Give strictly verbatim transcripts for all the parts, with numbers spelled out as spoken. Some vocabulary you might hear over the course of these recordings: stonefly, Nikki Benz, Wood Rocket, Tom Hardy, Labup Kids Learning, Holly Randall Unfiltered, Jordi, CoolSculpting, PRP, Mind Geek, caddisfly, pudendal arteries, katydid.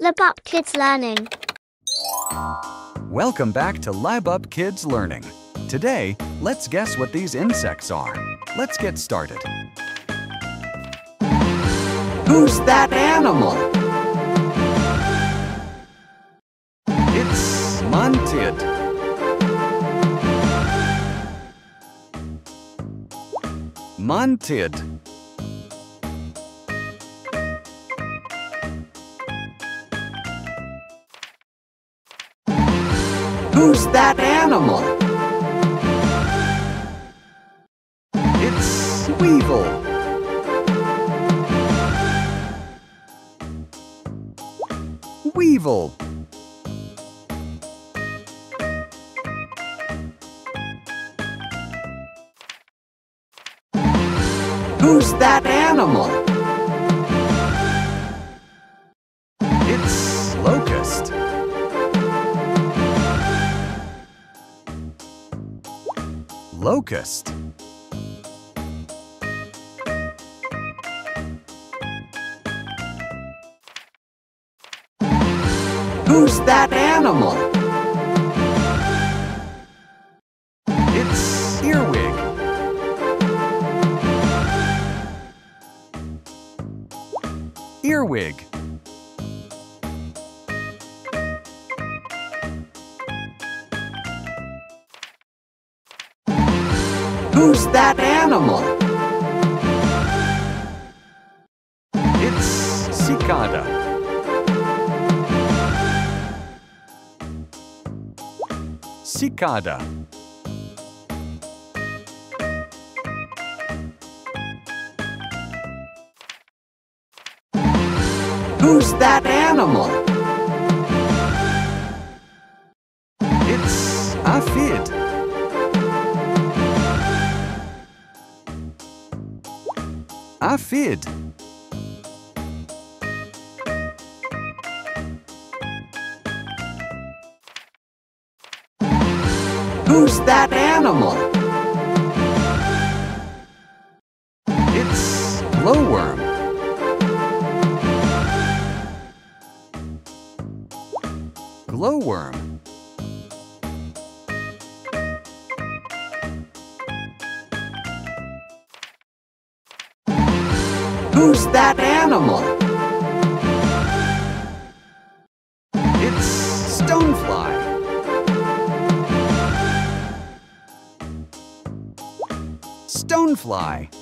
Labup Kids Learning. Welcome back to Labup Kids Learning. Today, let's guess what these insects are. Let's get started. Who's that animal? It's munted. Munted. Who's that animal? It's weevil. Weevil. Who's that animal? It's locust. Locust. Who's that animal? It's earwig. Earwig. Who's that animal? It's cicada. Cicada. Who's that animal? It's aphid. Aphid. Who's that animal? It's glowworm. Glowworm. Who's that animal? It's stonefly. Stonefly.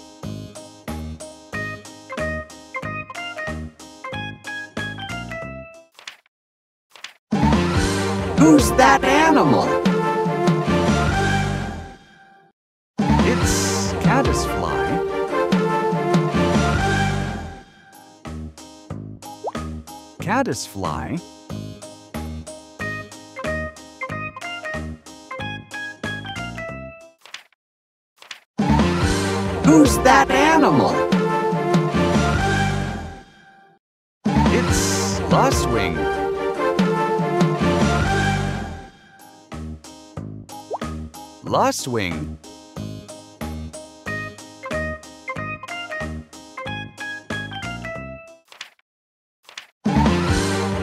Who's that animal? It's caddisfly. Caddisfly. Who's that animal? It's Losswing. Losswing.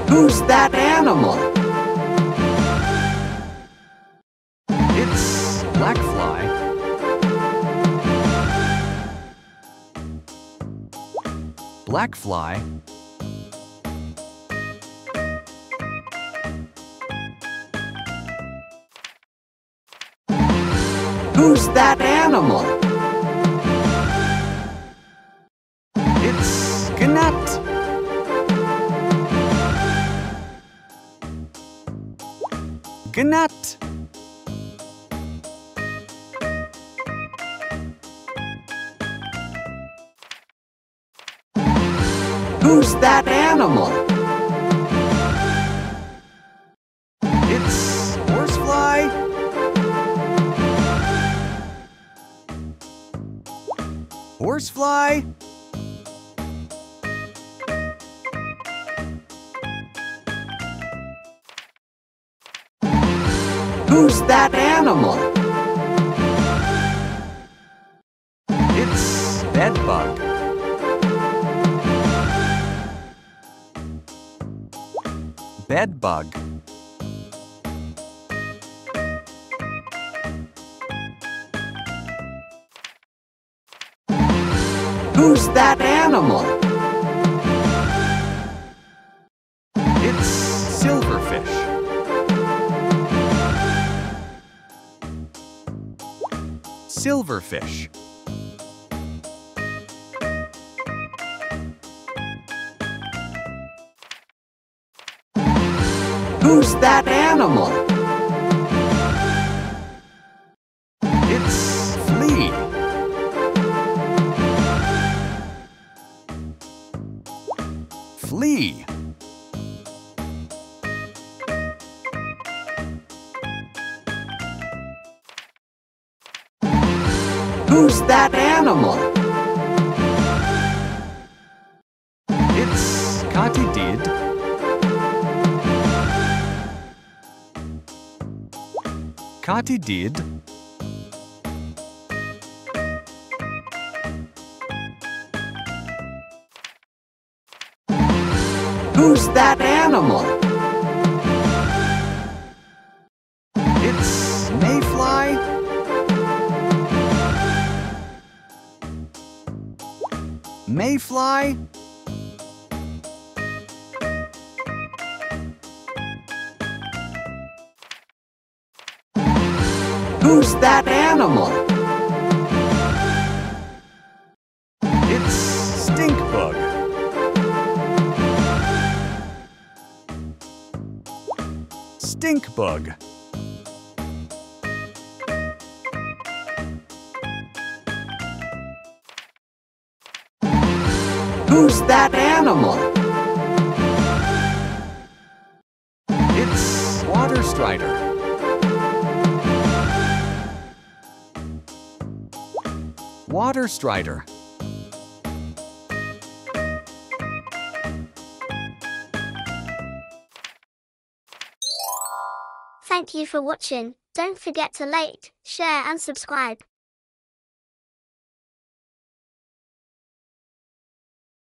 Who's that animal? It's blackfly. Blackfly. Who's that animal? It's gnat. Gnat. Who's that animal? It's horsefly. Horsefly. Who's that animal? It's bedbug. bed bug. Who's that animal? It's silverfish. Silverfish. Who's that animal? It's flea. Flea. Who's that animal? It's katydid. Katydid. Who's that animal? It's mayfly. Mayfly. Who's that animal? It's stink bug. Stink bug. Who's that animal? It's water strider. Water strider. Thank you for watching. Don't forget to like, share and subscribe.